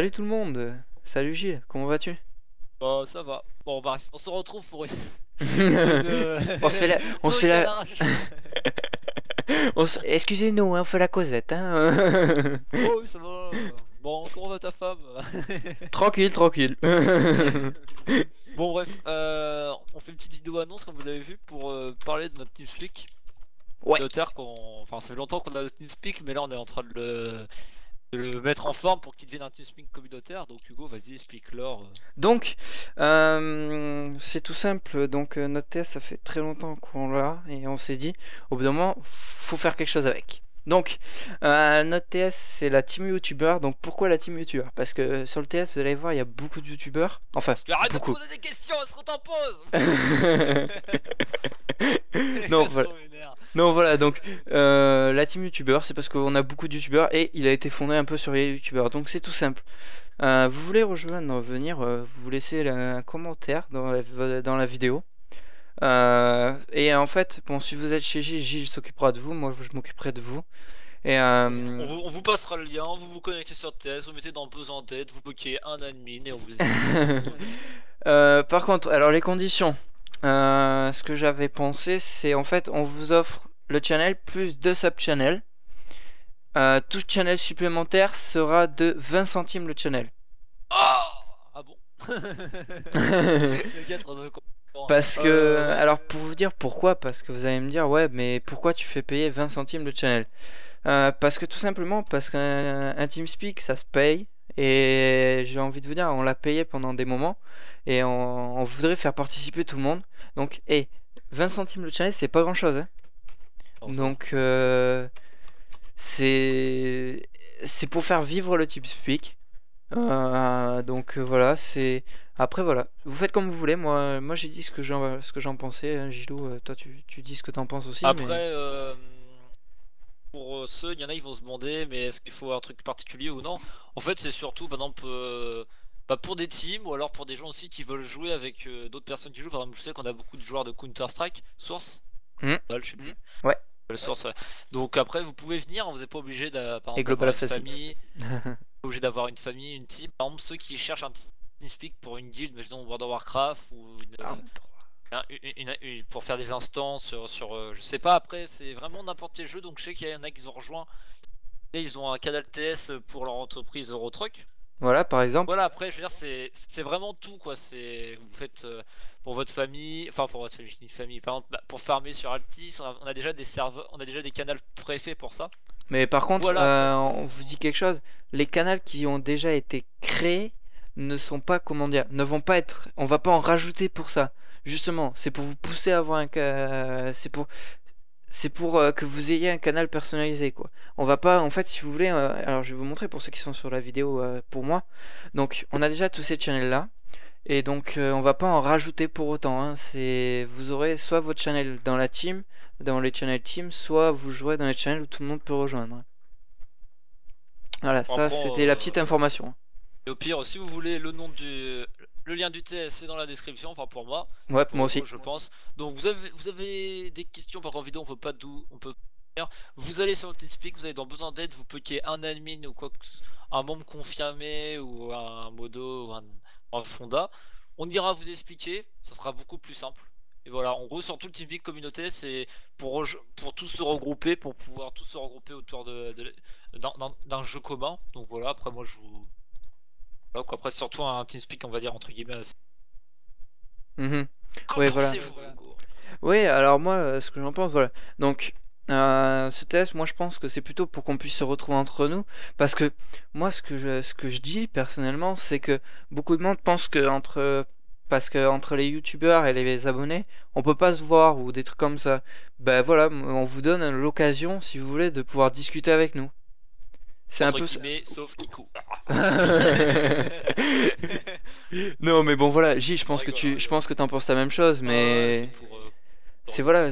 Salut tout le monde. Salut Gilles, comment vas-tu? Bon, ça va. Bon, bah, on se retrouve pour une... on se fait la... On se fait la... Excusez-nous, hein, on fait la causette, hein. Oh, ça va. Bon, comment va ta femme? Tranquille, tranquille. Bon, bref, on fait une petite vidéo annonce, comme vous l'avez vu, pour parler de notre TeamSpeak. Ouais. Enfin, ça fait longtemps qu'on a notre TeamSpeak, mais là, on est en train de le mettre en forme pour qu'il devienne un TeamSpeak communautaire. Donc Hugo, vas-y, explique leur. Donc c'est tout simple. Donc notre test, ça fait très longtemps qu'on l'a et on s'est dit au bout d'un moment faut faire quelque chose avec. Donc notre TS, c'est la team youtubeur. Donc pourquoi la team youtubeur? Parce que sur le TS, vous allez voir, il y a beaucoup de youtubeurs. Enfin, arrête beaucoup de poser des questions, est-ce qu'on t'en pose? Non, voilà. Non, voilà, donc la team youtubeur, c'est parce qu'on a beaucoup de youtubeurs et il a été fondé un peu sur les youtubeurs. Donc c'est tout simple. Vous voulez rejoindre, venir, vous laissez un commentaire dans la vidéo. Et en fait, bon, si vous êtes chez Gilles, Gilles s'occupera de vous, moi je m'occuperai de vous. Et on vous passera le lien, vous vous connectez sur TS, vous mettez dans en tête, vous bloquez un admin et on vous par contre, alors les conditions, ce que j'avais pensé, c'est en fait on vous offre le channel plus 2 sub-channels. Tout channel supplémentaire sera de 20 centimes le channel. Oh, ah bon? Parce que, alors pour vous dire pourquoi, parce que vous allez me dire ouais mais pourquoi tu fais payer 20 centimes le channel, parce que tout simplement parce qu'un TeamSpeak ça se paye et j'ai envie de vous dire on l'a payé pendant des moments et on voudrait faire participer tout le monde. Donc 20 centimes le channel c'est pas grand chose hein. Donc c'est pour faire vivre le TeamSpeak. Donc voilà, c'est après voilà, vous faites comme vous voulez. Moi j'ai dit ce que j'en pensais hein, Gilou, toi tu dis ce que t'en penses aussi après mais... pour ceux, il y en a ils vont se demander mais est-ce qu'il faut un truc particulier ou non? En fait c'est surtout par exemple pour des teams ou alors pour des gens aussi qui veulent jouer avec d'autres personnes qui jouent. Par exemple je sais qu'on a beaucoup de joueurs de Counter-Strike Source, je sais plus. Ouais. Le Source, ouais. Donc après vous pouvez venir, vous n'êtes pas obligé d'avoir une famille. Obligé d'avoir une famille, une team. Par exemple, ceux qui cherchent un TeamSpeak pour une guild, disons World of Warcraft ou pour faire des instances sur je sais pas. Après, c'est vraiment n'importe quel jeu. Donc, je sais qu'il y en a qui ont rejoint. Et ils ont un canal TS pour leur entreprise Euro Truck. Voilà, par exemple. Voilà, après, je veux dire, c'est vraiment tout quoi. C'est vous faites pour votre famille, enfin pour votre famille, Par exemple, pour farmer sur Altis, on a déjà des serveurs, on a déjà des canaux préfaits pour ça. Mais par contre, voilà. On vous dit quelque chose. Les canaux qui ont déjà été créés ne sont pas, comment dire, ne vont pas être. On va pas en rajouter pour ça. Justement, c'est pour vous pousser à avoir un. C'est pour que vous ayez un canal personnalisé, quoi. On va pas, en fait, si vous voulez. Alors, je vais vous montrer pour ceux qui sont sur la vidéo pour moi. Donc, on a déjà tous ces channels là, et donc on va pas en rajouter pour autant. Hein. C'est, vous aurez soit votre channel dans la team. Dans les channels team, soit vous jouez dans les channels où tout le monde peut rejoindre. Voilà, ça c'était la petite information. Et au pire, si vous voulez le lien du TS, c'est dans la description, enfin pour moi. Ouais, pour moi aussi. Je pense. Donc vous avez des questions par en vidéo, on peut pas d'où on peut. Vous allez sur le TeamSpeak, vous avez dans besoin d'aide, vous pouvez un admin ou quoi, un membre confirmé ou un modo ou un fonda. On ira vous expliquer, ça sera beaucoup plus simple. Et voilà, en gros sur tout le TeamSpeak communauté, c'est pour tous se regrouper, pour pouvoir tous se regrouper autour d'un jeu commun. Donc voilà, après moi je vous... Voilà, quoi. Après surtout un TeamSpeak, on va dire entre guillemets. Oui, voilà. Oui, alors moi, ce que j'en pense, voilà. Donc, ce test, moi je pense que c'est plutôt pour qu'on puisse se retrouver entre nous. Parce que moi, ce que je dis personnellement, c'est que beaucoup de monde pense que entre les youtubeurs et les abonnés, on peut pas se voir ou des trucs comme ça. Ben voilà, on vous donne l'occasion, si vous voulez, de pouvoir discuter avec nous. C'est un peu ça. Sauf Kikou. Non, mais bon voilà, J, je pense que t'en penses la même chose, mais c'est voilà.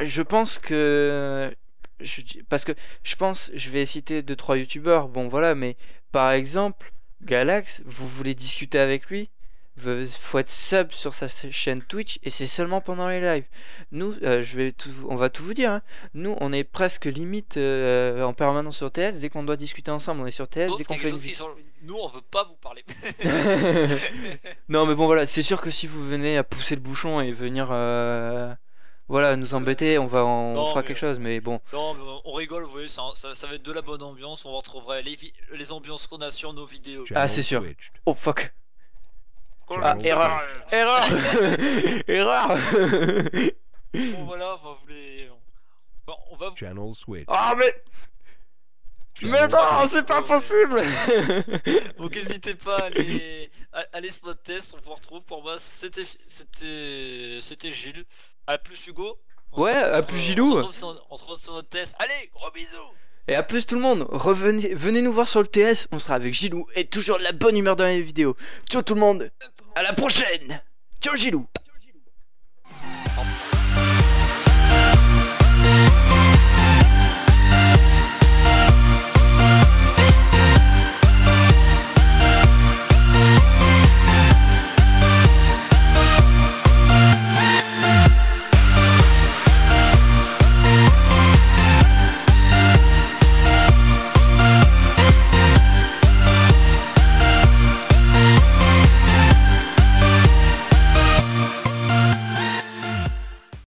Je pense que je vais citer 2-3 youtubeurs. Bon voilà, mais par exemple Galax, vous voulez discuter avec lui. faut être sub sur sa chaîne Twitch et c'est seulement pendant les lives. Nous, on va tout vous dire. Hein. Nous, on est presque limite en permanence sur TS. Dès qu'on doit discuter ensemble, on est sur TS. Dès qu'on fait une... Nous, on veut pas vous parler. Non, mais bon, voilà. C'est sûr que si vous venez à pousser le bouchon et venir, voilà, nous embêter, on fera quelque chose. Mais bon. Non, mais on rigole. Vous voyez, ça va être de la bonne ambiance. On retrouvera les ambiances qu'on a sur nos vidéos. Ah, c'est sûr. Oh fuck. Ah, erreur, erreur, erreur. Bon voilà, on va vous les... Bon, on va vous... Channel switch. Ah mais... Mais non, c'est pas possible. Donc n'hésitez pas à aller sur notre test, on vous retrouve. Pour moi, c'était Gilles. A plus Hugo. Ouais, à plus Gilou. On se retrouve sur notre test. Allez, gros bisous. Et à plus tout le monde, venez nous voir sur le TS, on sera avec Gilou et toujours de la bonne humeur dans les vidéos. Ciao tout le monde, à la prochaine. Ciao Gilou.